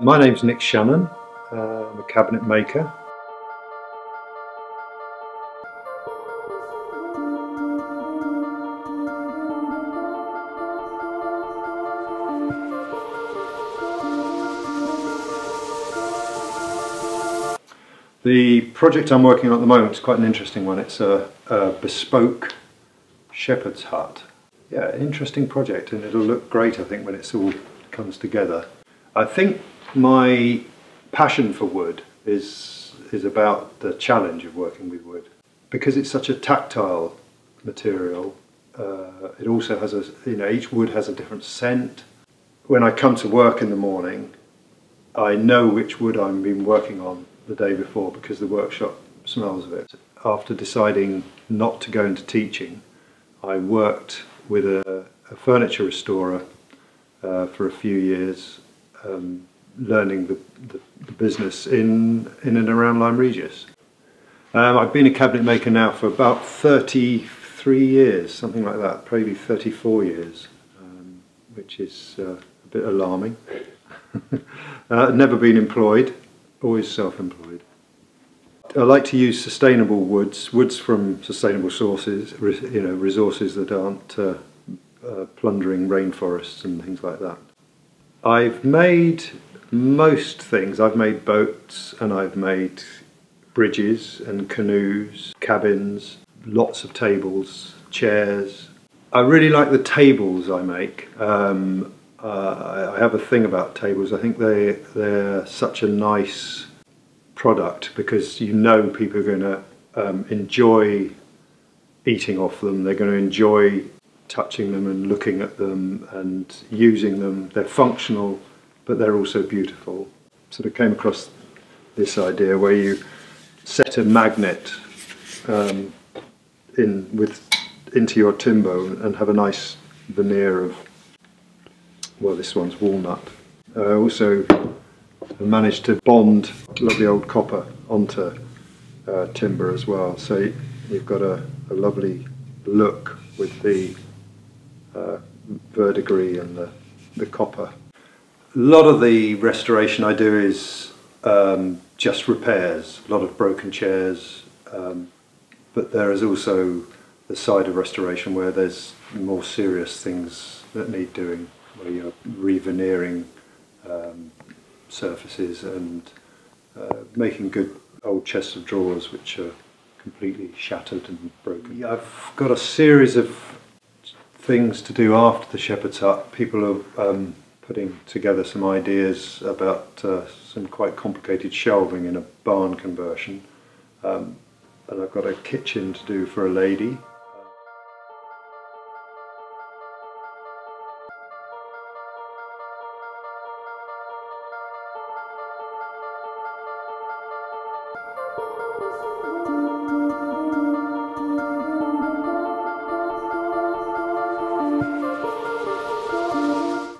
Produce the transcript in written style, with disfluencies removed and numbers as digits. My name's Nick Shannon, I'm a cabinet maker. The project I'm working on at the moment is quite an interesting one. It's a bespoke shepherd's hut. Yeah, an interesting project, and it'll look great I think when it all comes together. I think my passion for wood is about the challenge of working with wood. Because it's such a tactile material, it also has each wood has a different scent. When I come to work in the morning, I know which wood I've been working on the day before because the workshop smells of it. After deciding not to go into teaching, I worked with a furniture restorer for a few years, learning the business in and around Lyme Regis. I've been a cabinet maker now for about 33 years, something like that, probably 34 years, which is a bit alarming. Never been employed, always self-employed. I like to use sustainable woods from sustainable sources, resources that aren't plundering rainforests and things like that. I've made most things. I've made boats and I've made bridges and canoes, cabins, lots of tables, chairs. I really like the tables I make. I have a thing about tables. I think they're such a nice product because you know people are going to enjoy eating off them. They're going to enjoy touching them and looking at them and using them. They're functional, but they're also beautiful. Sort of came across this idea where you set a magnet into your timber and have a nice veneer of, well, this one's walnut. I also managed to bond lovely old copper onto timber as well, so you've got a lovely look with the verdigris and the copper. A lot of the restoration I do is just repairs, a lot of broken chairs, but there is also the side of restoration where there's more serious things that need doing, where you're re-veneering surfaces and making good old chests of drawers which are completely shattered and broken. Yeah, I've got a series of things to do after the shepherd's hut. People are putting together some ideas about some quite complicated shelving in a barn conversion, and I've got a kitchen to do for a lady.